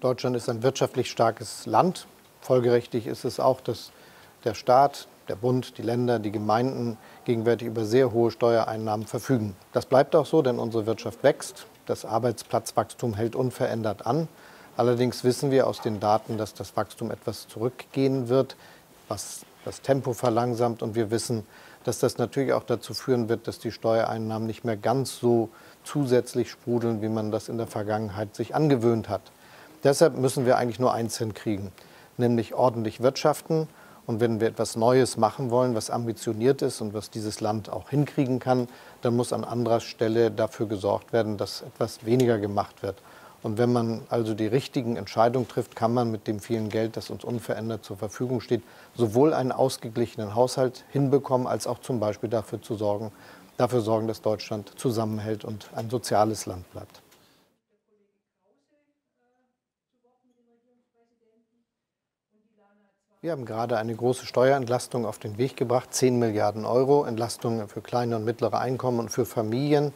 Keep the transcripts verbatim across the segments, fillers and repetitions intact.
Deutschland ist ein wirtschaftlich starkes Land. Folgerichtig ist es auch, dass der Staat, der Bund, die Länder, die Gemeinden gegenwärtig über sehr hohe Steuereinnahmen verfügen. Das bleibt auch so, denn unsere Wirtschaft wächst. Das Arbeitsplatzwachstum hält unverändert an. Allerdings wissen wir aus den Daten, dass das Wachstum etwas zurückgehen wird, was das Tempo verlangsamt. Und wir wissen, dass das natürlich auch dazu führen wird, dass die Steuereinnahmen nicht mehr ganz so zusätzlich sprudeln, wie man das in der Vergangenheit sich angewöhnt hat. Deshalb müssen wir eigentlich nur eins hinkriegen, nämlich ordentlich wirtschaften. Und wenn wir etwas Neues machen wollen, was ambitioniert ist und was dieses Land auch hinkriegen kann, dann muss an anderer Stelle dafür gesorgt werden, dass etwas weniger gemacht wird. Und wenn man also die richtigen Entscheidungen trifft, kann man mit dem vielen Geld, das uns unverändert zur Verfügung steht, sowohl einen ausgeglichenen Haushalt hinbekommen, als auch zum Beispiel dafür zu sorgen, dafür sorgen, dass Deutschland zusammenhält und ein soziales Land bleibt. Wir haben gerade eine große Steuerentlastung auf den Weg gebracht, zehn Milliarden Euro, Entlastung für kleine und mittlere Einkommen und für Familien.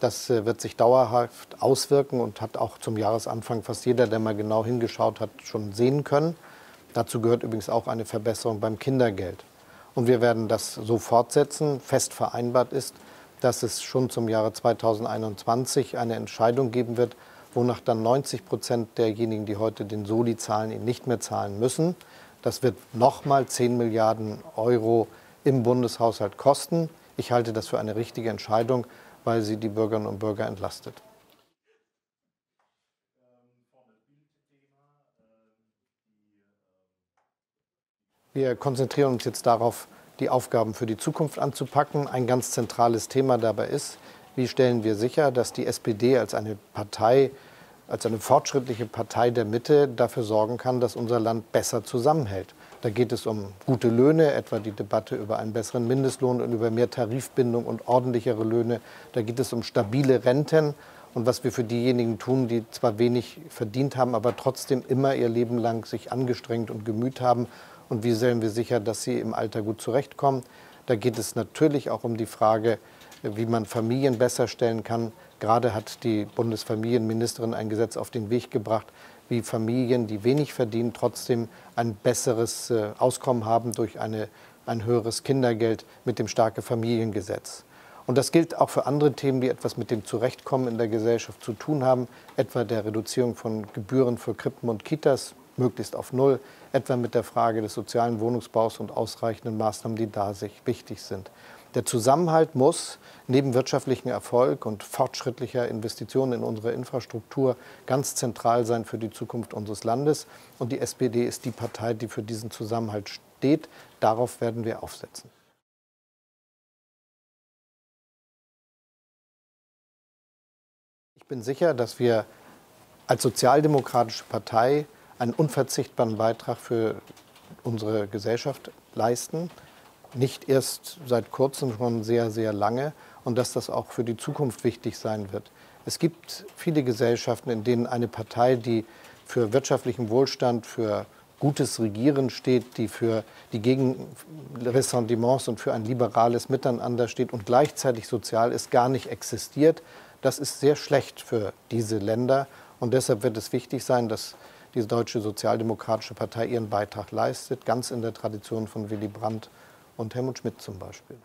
Das wird sich dauerhaft auswirken und hat auch zum Jahresanfang fast jeder, der mal genau hingeschaut hat, schon sehen können. Dazu gehört übrigens auch eine Verbesserung beim Kindergeld. Und wir werden das so fortsetzen. Fest vereinbart ist, dass es schon zum Jahre zweitausendeinundzwanzig eine Entscheidung geben wird, wonach dann neunzig Prozent derjenigen, die heute den Soli zahlen, ihn nicht mehr zahlen müssen. Das wird nochmal zehn Milliarden Euro im Bundeshaushalt kosten. Ich halte das für eine richtige Entscheidung, weil sie die Bürgerinnen und Bürger entlastet. Wir konzentrieren uns jetzt darauf, die Aufgaben für die Zukunft anzupacken. Ein ganz zentrales Thema dabei ist, wie stellen wir sicher, dass die S P D als eine Partei, als eine fortschrittliche Partei der Mitte dafür sorgen kann, dass unser Land besser zusammenhält. Da geht es um gute Löhne, etwa die Debatte über einen besseren Mindestlohn und über mehr Tarifbindung und ordentlichere Löhne. Da geht es um stabile Renten und was wir für diejenigen tun, die zwar wenig verdient haben, aber trotzdem immer ihr Leben lang sich angestrengt und gemüht haben. Und wie stellen wir sicher, dass sie im Alter gut zurechtkommen. Da geht es natürlich auch um die Frage, wie man Familien besser stellen kann. Gerade hat die Bundesfamilienministerin ein Gesetz auf den Weg gebracht, wie Familien, die wenig verdienen, trotzdem ein besseres Auskommen haben durch eine, ein höheres Kindergeld mit dem Starke-Familien-Gesetz. Und das gilt auch für andere Themen, die etwas mit dem Zurechtkommen in der Gesellschaft zu tun haben, etwa der Reduzierung von Gebühren für Krippen und Kitas, möglichst auf null, etwa mit der Frage des sozialen Wohnungsbaus und ausreichenden Maßnahmen, die da sich wichtig sind. Der Zusammenhalt muss neben wirtschaftlichem Erfolg und fortschrittlicher Investitionen in unsere Infrastruktur ganz zentral sein für die Zukunft unseres Landes. Und die S P D ist die Partei, die für diesen Zusammenhalt steht. Darauf werden wir aufsetzen. Ich bin sicher, dass wir als sozialdemokratische Partei einen unverzichtbaren Beitrag für unsere Gesellschaft leisten. Nicht erst seit kurzem, schon sehr, sehr lange, und dass das auch für die Zukunft wichtig sein wird. Es gibt viele Gesellschaften, in denen eine Partei, die für wirtschaftlichen Wohlstand, für gutes Regieren steht, die für die gegen Ressentiments und für ein liberales Miteinander steht und gleichzeitig sozial ist, gar nicht existiert. Das ist sehr schlecht für diese Länder und deshalb wird es wichtig sein, dass die Deutsche Sozialdemokratische Partei ihren Beitrag leistet, ganz in der Tradition von Willy Brandt und Helmut Schmidt zum Beispiel.